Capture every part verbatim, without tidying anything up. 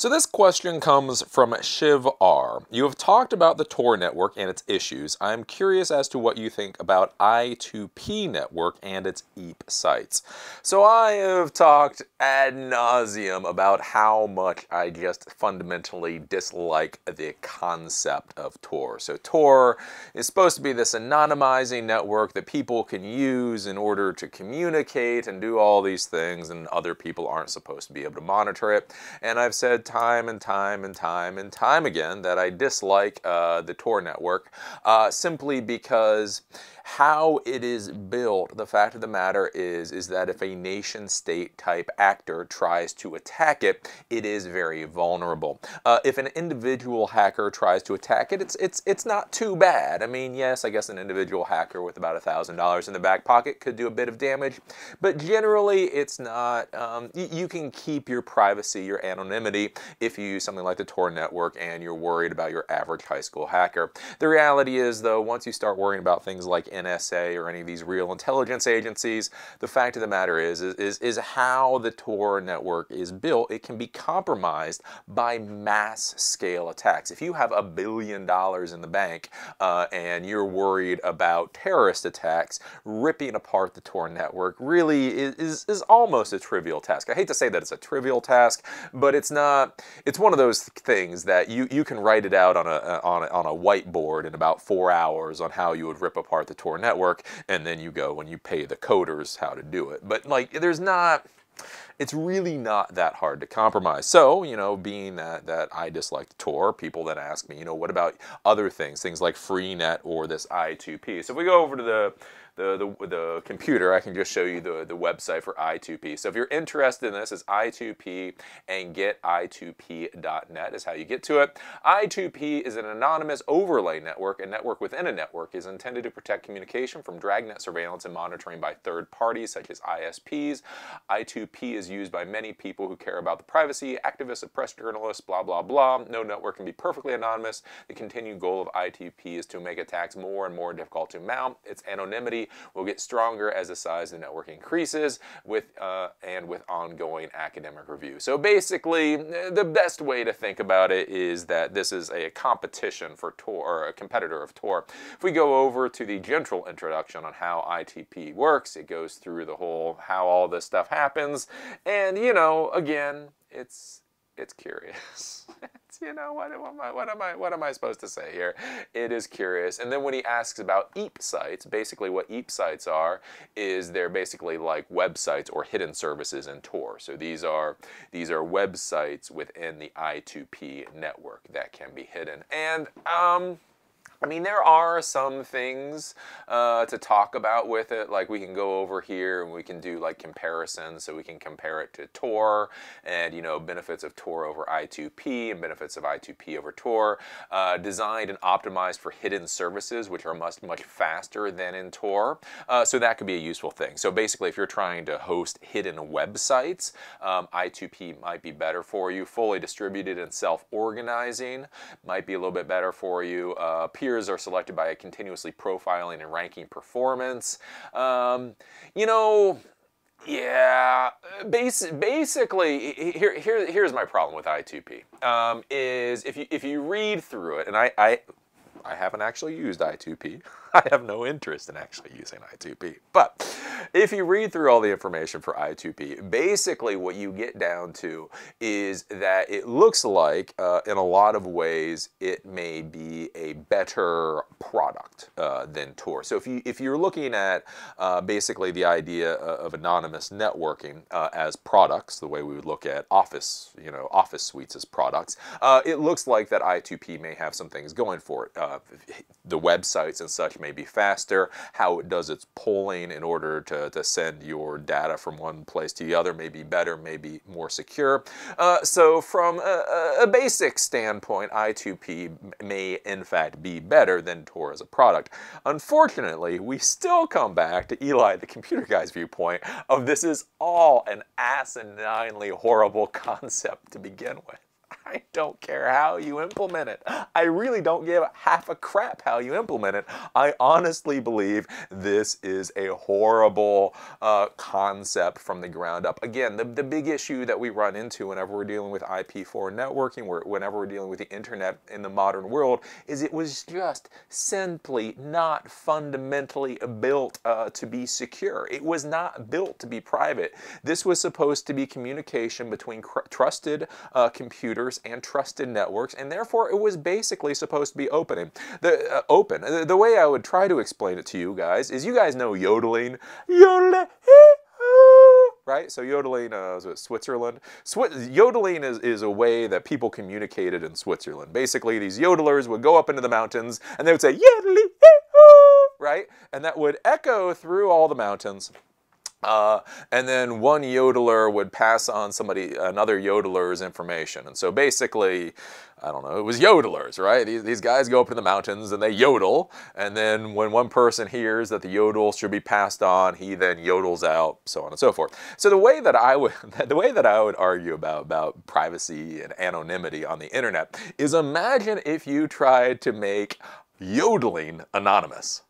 So this question comes from Shiv R. You have talked about the Tor network and its issues. I'm curious as to what you think about I two P network and its E A P sites. So I have talked ad nauseum about how much I just fundamentally dislike the concept of Tor. So Tor is supposed to be this anonymizing network that people can use in order to communicate and do all these things, and other people aren't supposed to be able to monitor it. And I've said time and time and time and time again that I dislike uh, the Tor network uh, simply because how it is built, the fact of the matter is, is that if a nation state type actor tries to attack it, it is very vulnerable. Uh, if an individual hacker tries to attack it, it's, it's, it's not too bad. I mean, yes, I guess an individual hacker with about a thousand dollars in the back pocket could do a bit of damage, but generally it's not, um, you can keep your privacy, your anonymity, if you use something like the Tor network and you're worried about your average high school hacker. The reality is, though, once you start worrying about things like N S A or any of these real intelligence agencies, the fact of the matter is, is, is, is how the Tor network is built, it can be compromised by mass scale attacks. If you have a billion dollars in the bank uh, and you're worried about terrorist attacks, ripping apart the Tor network really is, is, is almost a trivial task. I hate to say that it's a trivial task, but it's It's not. It's one of those things that you you can write it out on a on a, on a whiteboard in about four hours on how you would rip apart the Tor network, and then you go and you pay the coders how to do it. But like, there's not. It's really not that hard to compromise. So, you know, being that, that I dislike Tor, people then ask me, you know, what about other things, things like Freenet or this I two P? So if we go over to the, the, the, the computer, I can just show you the, the website for I two P. So if you're interested in this, it's I two P, and get I two P dot net is how you get to it. I two P is an anonymous overlay network, a network within a network, is intended to protect communication from dragnet surveillance and monitoring by third parties, such as I S Ps. I two P is used by many people who care about the privacy, activists, oppressed journalists, blah, blah, blah. No network can be perfectly anonymous. The continued goal of I two P is to make attacks more and more difficult to mount. Its anonymity will get stronger as the size of the network increases with uh, and with ongoing academic review. So basically, the best way to think about it is that this is a competition for Tor, or a competitor of Tor. If we go over to the general introduction on how I two P works, it goes through the whole, how all this stuff happens. And, you know, again, it's it's curious. It's, you know, what, what, am I, what, am I, what am I supposed to say here? It is curious. And then when he asks about E A P sites, basically what E A P sites are is they're basically like websites or hidden services in Tor. So these are, these are websites within the I two P network that can be hidden. And, um... I mean, there are some things uh, to talk about with it. Like, we can go over here and we can do like comparisons, so we can compare it to Tor and, you know, benefits of Tor over I two P and benefits of I two P over Tor. Uh, designed and optimized for hidden services, which are much, much faster than in Tor. Uh, so that could be a useful thing. So basically, if you're trying to host hidden websites, um, I two P might be better for you. Fully distributed and self-organizing might be a little bit better for you. Uh, are selected by a continuously profiling and ranking performance. Um, you know, yeah, bas basically, here, here, here's my problem with I two P, um, is if you, if you read through it, and I, I, I haven't actually used I two P, I have no interest in actually using I two P, but if you read through all the information for I two P, basically what you get down to is that it looks like, uh, in a lot of ways, it may be a better product uh, than Tor. So if, you, if you're looking at uh, basically the idea of anonymous networking uh, as products, the way we would look at office, you know, office suites as products, uh, it looks like that I two P may have some things going for it. Uh, the websites and such may be faster, how it does its polling in order to To, to send your data from one place to the other, maybe better, maybe more secure. Uh, so from a, a basic standpoint, I two P may in fact be better than Tor as a product. Unfortunately, we still come back to Eli, the computer guy's viewpoint of this is all an asininely horrible concept to begin with. I don't care how you implement it. I really don't give half a crap how you implement it. I honestly believe this is a horrible uh, concept from the ground up. Again, the, the big issue that we run into whenever we're dealing with I P four networking, whenever we're dealing with the internet in the modern world, is it was just simply not fundamentally built uh, to be secure. It was not built to be private. This was supposed to be communication between trusted uh, computers and trusted networks, and therefore it was basically supposed to be open. The, uh, open. The, the way I would try to explain it to you guys is, you guys know yodeling. Yodeling. Right? So yodeling uh, is what, Switzerland? Swiss yodeling is, is a way that people communicated in Switzerland. Basically, these yodelers would go up into the mountains and they would say, yodeling, right? And that would echo through all the mountains. Uh, and then one yodeler would pass on somebody, another yodeler's information. And so basically, I don't know, it was yodelers, right? These, these guys go up to the mountains and they yodel. And then when one person hears that the yodel should be passed on, he then yodels out, so on and so forth. So the way that I would, the way that I would argue about, about privacy and anonymity on the internet is, imagine if you tried to make yodeling anonymous.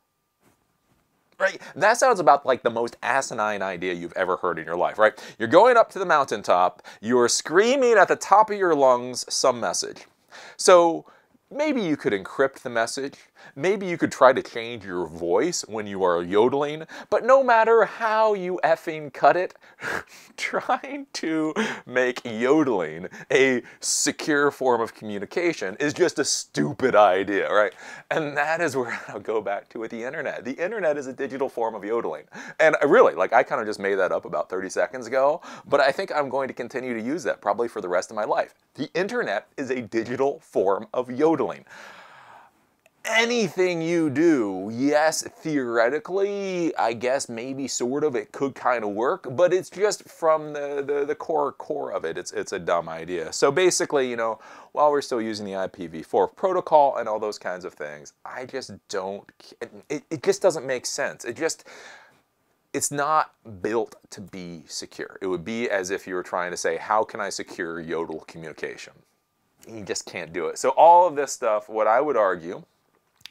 Right? That sounds about like the most asinine idea you've ever heard in your life, right? You're going up to the mountaintop, you're screaming at the top of your lungs some message. So maybe you could encrypt the message. Maybe you could try to change your voice when you are yodeling, but no matter how you effing cut it, trying to make yodeling a secure form of communication is just a stupid idea, right? And that is where I'll go back to with the internet. The internet is a digital form of yodeling. And I really, like, I kind of just made that up about thirty seconds ago, but I think I'm going to continue to use that probably for the rest of my life. The internet is a digital form of yodeling. Anything you do, yes, theoretically, I guess maybe sort of, it could kind of work, but it's just from the, the, the core core of it, it's, it's a dumb idea. So basically, you know, while we're still using the I P v four protocol and all those kinds of things, I just don't, it, it just doesn't make sense. It just, it's not built to be secure. It would be as if you were trying to say, how can I secure yodel communication? You just can't do it. So all of this stuff, what I would argue,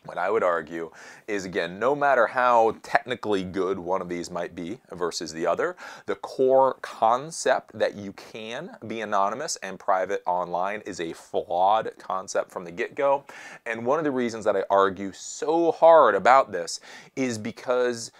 What I would argue is, again, no matter how technically good one of these might be versus the other, the core concept that you can be anonymous and private online is a flawed concept from the get-go. And one of the reasons that I argue so hard about this is because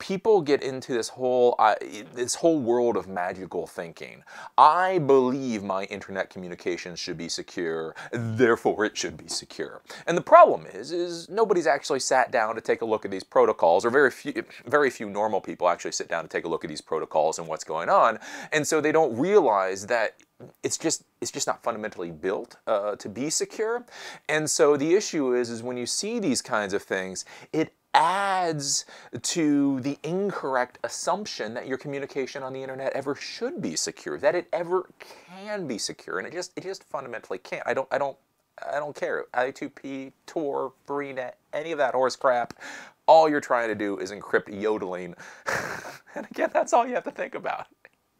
people get into this whole uh, this whole world of magical thinking. I believe my internet communications should be secure, therefore it should be secure. And the problem is, is nobody's actually sat down to take a look at these protocols, or very few, very few normal people actually sit down to take a look at these protocols and what's going on. And so they don't realize that it's just it's just not fundamentally built uh, to be secure. And so the issue is, is when you see these kinds of things, it adds to the incorrect assumption that your communication on the internet ever should be secure, that it ever can be secure, and it just it just fundamentally can't. I don't I don't I don't care. I two P, Tor, Freenet, any of that horse crap. All you're trying to do is encrypt yodeling, and again, that's all you have to think about.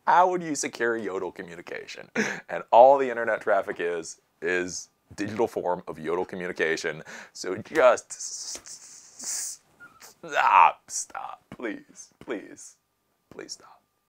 How would you secure yodel communication? And all the internet traffic is is digital form of yodel communication. So just. Stop, stop, please, please, please stop.